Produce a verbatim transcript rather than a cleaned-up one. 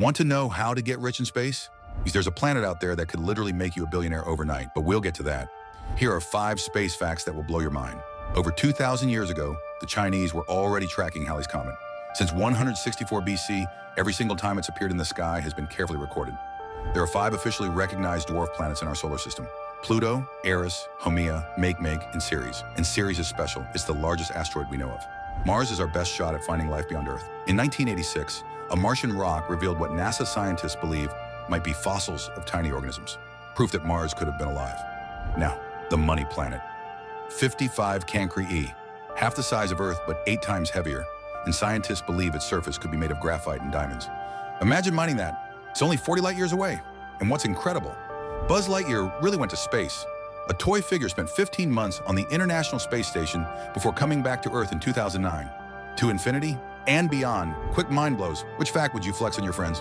Want to know how to get rich in space? Because there's a planet out there that could literally make you a billionaire overnight, but we'll get to that. Here are five space facts that will blow your mind. Over two thousand years ago, the Chinese were already tracking Halley's Comet. Since one hundred sixty-four B C, every single time it's appeared in the sky has been carefully recorded. There are five officially recognized dwarf planets in our solar system: Pluto, Eris, Haumea, Makemake, and Ceres. And Ceres is special. It's the largest asteroid we know of. Mars is our best shot at finding life beyond Earth. In nineteen eighty-six, a Martian rock revealed what NASA scientists believe might be fossils of tiny organisms, proof that Mars could have been alive. Now, the money planet. fifty-five Cancri e, half the size of Earth but eight times heavier, and scientists believe its surface could be made of graphite and diamonds. Imagine mining that. It's only forty light years away. And what's incredible, Buzz Lightyear really went to space. A toy figure spent fifteen months on the International Space Station before coming back to Earth in two thousand nine. To infinity and beyond, quick mind blows. Which fact would you flex on your friends?